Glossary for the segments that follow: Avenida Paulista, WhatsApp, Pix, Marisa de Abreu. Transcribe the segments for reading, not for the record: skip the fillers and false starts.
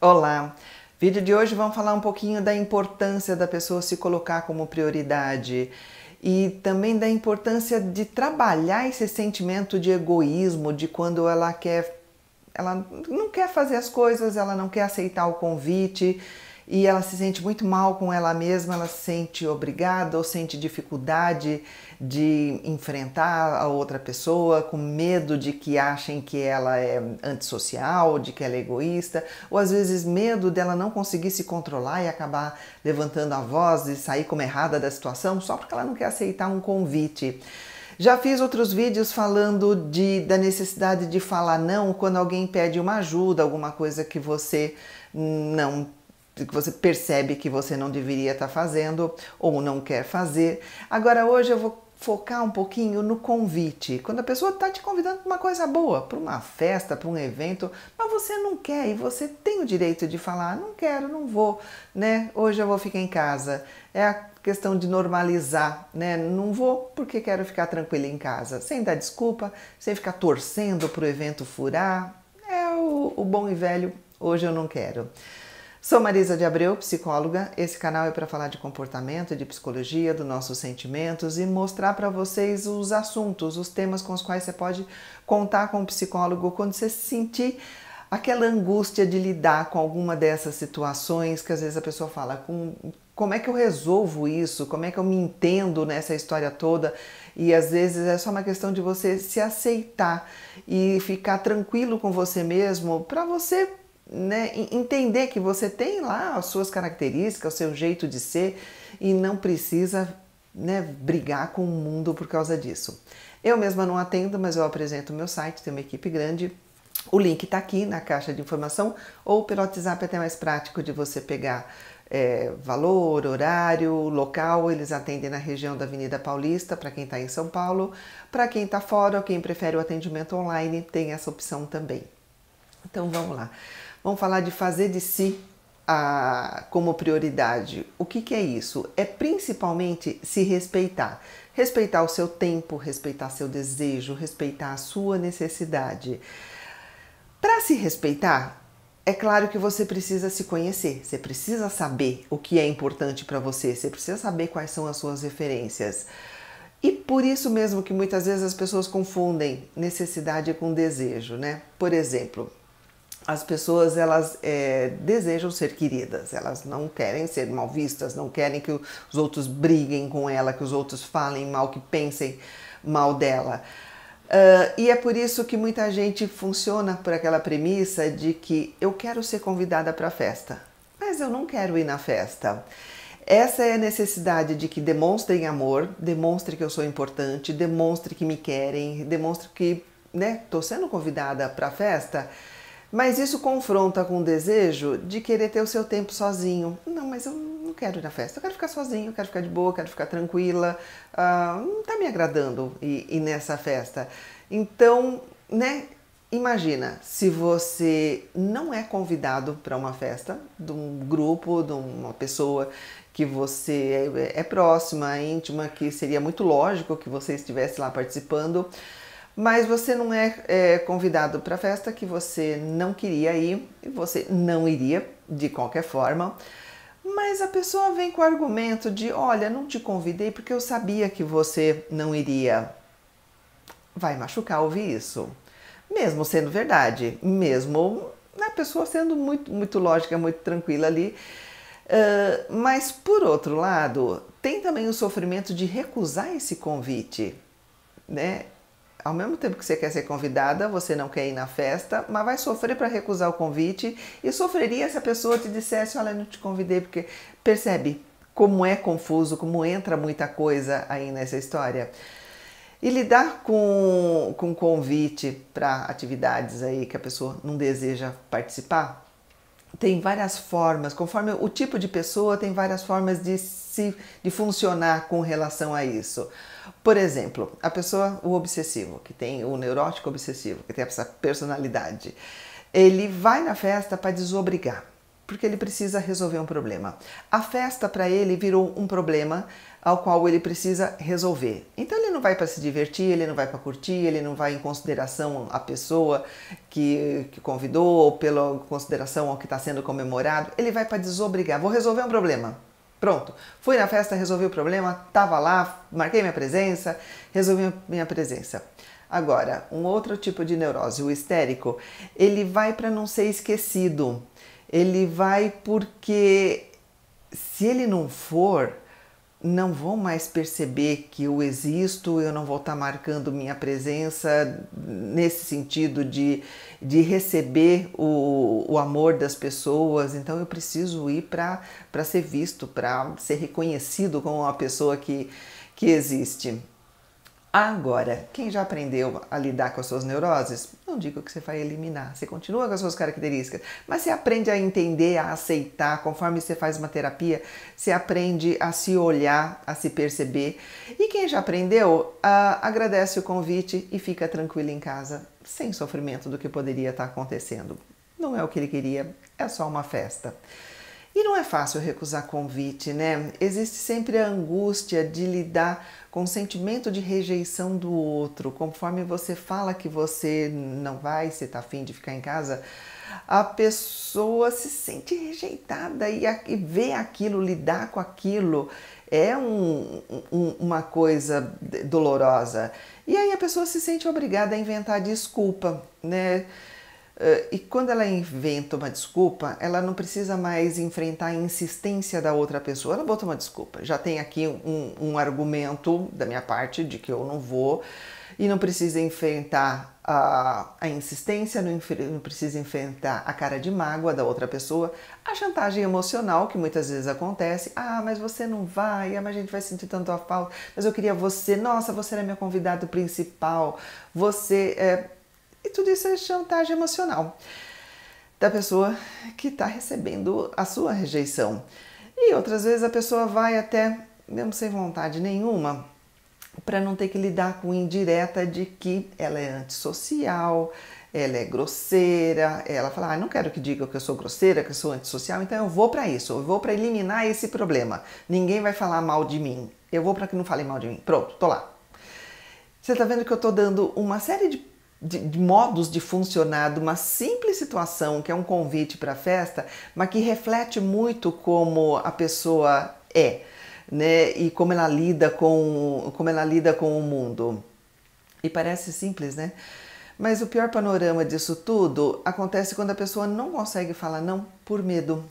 Olá! Vídeo de hoje vamos falar um pouquinho da importância da pessoa se colocar como prioridade e também da importância de trabalhar esse sentimento de egoísmo, de quando ela não quer fazer as coisas, ela não quer aceitar o convite e ela se sente muito mal com ela mesma, ela se sente obrigada ou sente dificuldade de enfrentar a outra pessoa, com medo de que achem que ela é antissocial, de que ela é egoísta, ou às vezes medo dela não conseguir se controlar e acabar levantando a voz e sair como errada da situação só porque ela não quer aceitar um convite. Já fiz outros vídeos falando da necessidade de falar não quando alguém pede uma ajuda, alguma coisa que você percebe que você não deveria estar fazendo ou não quer fazer. Agora hoje eu vou focar um pouquinho no convite. Quando a pessoa está te convidando para uma coisa boa, para uma festa, para um evento, mas você não quer e você tem o direito de falar, não quero, não vou, né? Hoje eu vou ficar em casa. É a questão de normalizar, né? Não vou porque quero ficar tranquila em casa, sem dar desculpa, sem ficar torcendo para o evento furar. É o bom e velho, hoje eu não quero. Sou Marisa de Abreu, psicóloga. Esse canal é para falar de comportamento, de psicologia, dos nossos sentimentos e mostrar para vocês os assuntos, os temas com os quais você pode contar com o psicólogo quando você sentir aquela angústia de lidar com alguma dessas situações que às vezes a pessoa fala, como é que eu resolvo isso? Como é que eu me entendo nessa história toda? E às vezes é só uma questão de você se aceitar e ficar tranquilo com você mesmo para você, né, entender que você tem lá as suas características, o seu jeito de ser e não precisa, né, brigar com o mundo por causa disso. Eu mesma não atendo, mas eu apresento o meu site, tem uma equipe grande. O link está aqui na caixa de informação ou pelo WhatsApp, é até mais prático de você pegar valor, horário, local. Eles atendem na região da Avenida Paulista, para quem está em São Paulo. Para quem está fora ou quem prefere o atendimento online, tem essa opção também. Então vamos lá. Vamos falar de fazer de si como prioridade. O que é isso? É principalmente se respeitar. Respeitar o seu tempo, respeitar seu desejo, respeitar a sua necessidade. Para se respeitar, é claro que você precisa se conhecer. Você precisa saber o que é importante para você. Você precisa saber quais são as suas referências. E por isso mesmo que muitas vezes as pessoas confundem necessidade com desejo, né? Por exemplo, as pessoas elas desejam ser queridas, elas não querem ser mal vistas, não querem que os outros briguem com ela, que os outros falem mal, que pensem mal dela. E é por isso que muita gente funciona por aquela premissa de que eu quero ser convidada para a festa, mas eu não quero ir na festa. Essa é a necessidade de que demonstrem amor, demonstre que eu sou importante, demonstre que me querem, demonstre que, né, tô sendo convidada para a festa, mas isso confronta com o desejo de querer ter o seu tempo sozinho. Não, mas eu não quero ir na festa, eu quero ficar sozinho, eu quero ficar de boa, eu quero ficar tranquila, não tá me agradando ir nessa festa. Então, né, imagina, se você não é convidado para uma festa de um grupo, de uma pessoa que você é próxima, íntima, que seria muito lógico que você estivesse lá participando, mas você não é convidado para a festa que você não queria ir, e você não iria de qualquer forma, mas a pessoa vem com o argumento de, olha, não te convidei porque eu sabia que você não iria. Vai machucar ouvir isso, mesmo sendo verdade, mesmo a pessoa sendo muito, muito lógica, muito tranquila ali. Mas, por outro lado, tem também o sofrimento de recusar esse convite, né? Ao mesmo tempo que você quer ser convidada, você não quer ir na festa, mas vai sofrer para recusar o convite e sofreria se a pessoa te dissesse, olha, não te convidei, porque percebe como é confuso, como entra muita coisa aí nessa história. E lidar com convite para atividades aí que a pessoa não deseja participar, tem várias formas, conforme o tipo de pessoa, tem várias formas de funcionar com relação a isso. Por exemplo, a pessoa, o obsessivo, que tem o neurótico obsessivo, que tem essa personalidade, ele vai na festa para desobrigar. porque ele precisa resolver um problema. A festa para ele virou um problema ao qual ele precisa resolver. Então ele não vai para se divertir, ele não vai para curtir, ele não vai em consideração à pessoa que convidou, ou pela consideração ao que está sendo comemorado, ele vai para desobrigar, vou resolver um problema. Pronto, fui na festa, resolvi o problema, estava lá, marquei minha presença, resolvi minha presença. Agora, um outro tipo de neurose, o histérico, ele vai para não ser esquecido. Ele vai porque, se ele não for, não vão mais perceber que eu existo, eu não vou estar marcando minha presença nesse sentido de receber o amor das pessoas. Então eu preciso ir para ser visto, para ser reconhecido como uma pessoa que existe. Agora, quem já aprendeu a lidar com as suas neuroses, não digo que você vai eliminar, você continua com as suas características, mas você aprende a entender, a aceitar, conforme você faz uma terapia, você aprende a se olhar, a se perceber. E quem já aprendeu, agradece o convite e fica tranquilo em casa, sem sofrimento do que poderia estar acontecendo. Não é o que ele queria, é só uma festa. E não é fácil recusar convite, né? Existe sempre a angústia de lidar com o sentimento de rejeição do outro. Conforme você fala que você não vai, se tá afim de ficar em casa, a pessoa se sente rejeitada e vê aquilo, lidar com aquilo é uma coisa dolorosa. E aí a pessoa se sente obrigada a inventar desculpa, né? E quando ela inventa uma desculpa, ela não precisa mais enfrentar a insistência da outra pessoa. Ela botou uma desculpa. Já tem aqui um argumento da minha parte de que eu não vou e não precisa enfrentar a insistência, não precisa enfrentar a cara de mágoa da outra pessoa, a chantagem emocional que muitas vezes acontece. Ah, mas você não vai, ah, mas a gente vai sentir tanto a falta, mas eu queria você, nossa, você era meu convidado principal, você é... E tudo isso é chantagem emocional da pessoa que está recebendo a sua rejeição. E outras vezes a pessoa vai até, mesmo sem vontade nenhuma, para não ter que lidar com indireta de que ela é antissocial, ela é grosseira, ela fala, ah, não quero que diga que eu sou grosseira, que eu sou antissocial, então eu vou para isso, eu vou para eliminar esse problema. Ninguém vai falar mal de mim, eu vou para que não falem mal de mim. Pronto, tô lá. Você está vendo que eu estou dando uma série de modos de funcionar de uma simples situação, que é um convite para a festa, mas que reflete muito como a pessoa é, né? E como ela lida com o mundo. E parece simples, né? Mas o pior panorama disso tudo acontece quando a pessoa não consegue falar não por medo,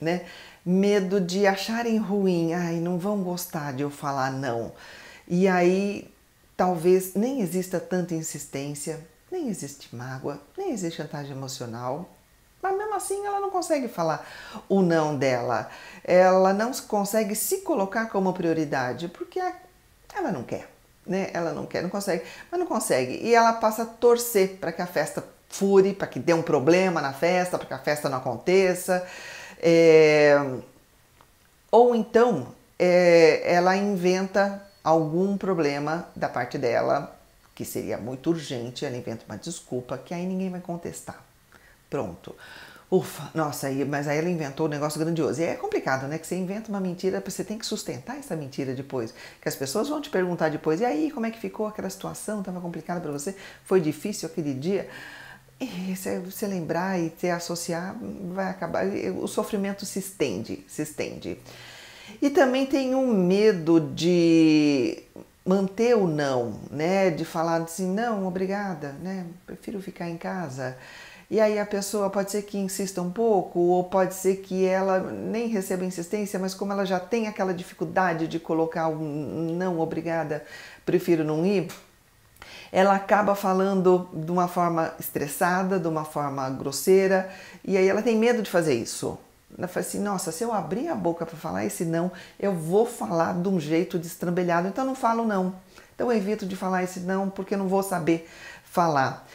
né? Medo de acharem ruim, ai, não vão gostar de eu falar não. E aí talvez nem exista tanta insistência, nem existe mágoa, nem existe chantagem emocional, mas mesmo assim ela não consegue falar o não dela. Ela não consegue se colocar como prioridade, porque ela não quer, né? Ela não quer, não consegue, mas não consegue. E ela passa a torcer para que a festa fure, para que dê um problema na festa, para que a festa não aconteça. Ou então ela inventa algum problema da parte dela, que seria muito urgente, ela inventa uma desculpa, que aí ninguém vai contestar. Pronto. Ufa, nossa, mas aí ela inventou um negócio grandioso. E aí é complicado, né? Que você inventa uma mentira, você tem que sustentar essa mentira depois. Que as pessoas vão te perguntar depois, e aí, como é que ficou aquela situação? Estava complicada para você? Foi difícil aquele dia? E se você lembrar e se associar, vai acabar... O sofrimento se estende, se estende. E também tem um medo de manter o não, né? De falar assim, não, obrigada, né? Prefiro ficar em casa. E aí a pessoa pode ser que insista um pouco, ou pode ser que ela nem receba insistência, mas como ela já tem aquela dificuldade de colocar o não, obrigada, prefiro não ir, ela acaba falando de uma forma estressada, de uma forma grosseira, e aí ela tem medo de fazer isso. Ela fala assim, nossa, se eu abrir a boca para falar esse não, eu vou falar de um jeito destrambelhado, então não falo não. Então eu evito de falar esse não, porque eu não vou saber falar.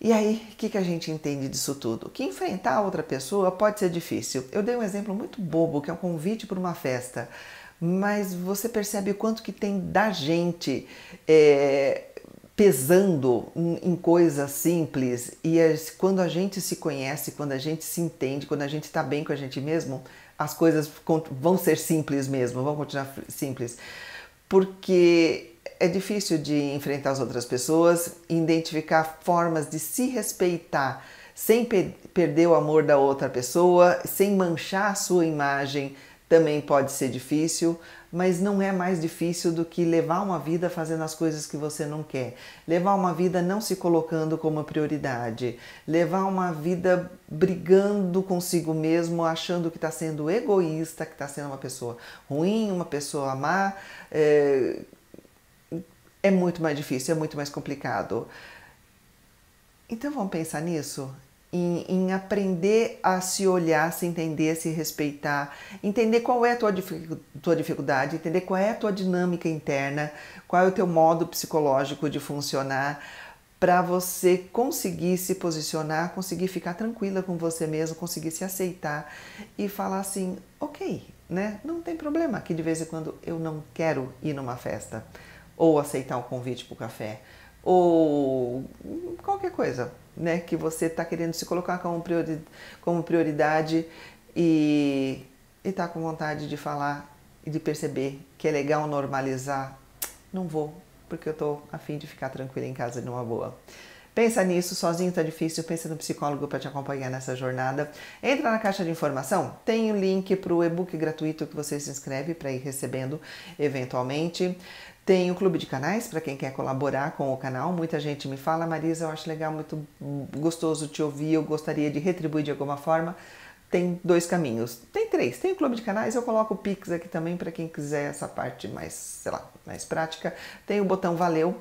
E aí, o que a gente entende disso tudo? Que enfrentar a outra pessoa pode ser difícil. Eu dei um exemplo muito bobo, que é um convite para uma festa, mas você percebe o quanto que tem da gente pesando em coisas simples. E quando a gente se conhece, quando a gente se entende, quando a gente está bem com a gente mesmo, as coisas vão ser simples mesmo, vão continuar simples. Porque é difícil de enfrentar as outras pessoas, identificar formas de se respeitar sem perder o amor da outra pessoa, sem manchar a sua imagem, também pode ser difícil, mas não é mais difícil do que levar uma vida fazendo as coisas que você não quer, levar uma vida não se colocando como prioridade, levar uma vida brigando consigo mesmo, achando que está sendo egoísta, que está sendo uma pessoa ruim, uma pessoa má, é muito mais difícil, é muito mais complicado. Então vamos pensar nisso? Em aprender a se olhar, se entender, se respeitar, entender qual é a tua dificuldade, entender qual é a tua dinâmica interna, qual é o teu modo psicológico de funcionar, para você conseguir se posicionar, conseguir ficar tranquila com você mesmo, conseguir se aceitar e falar assim, ok, né? Não tem problema que de vez em quando eu não quero ir numa festa, ou aceitar um convite para o café, ou qualquer coisa, né, que você está querendo se colocar como prioridade e está com vontade de falar e de perceber que é legal normalizar. Não vou, porque eu estou a fim de ficar tranquila em casa numa boa. Pensa nisso, sozinho tá difícil, pensa no psicólogo para te acompanhar nessa jornada. Entra na caixa de informação, tem o link para o e-book gratuito que você se inscreve para ir recebendo eventualmente. Tem o clube de canais para quem quer colaborar com o canal. Muita gente me fala, Marisa, eu acho legal, muito gostoso te ouvir, eu gostaria de retribuir de alguma forma. Tem dois caminhos, tem três, tem o clube de canais, eu coloco o Pix aqui também para quem quiser essa parte mais, sei lá, mais prática. Tem o botão Valeu.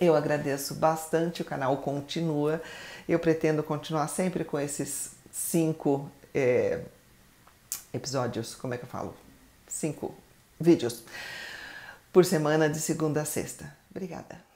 Eu agradeço bastante, o canal continua, eu pretendo continuar sempre com esses 5 episódios, como é que eu falo? 5 vídeos por semana, de segunda a sexta. Obrigada!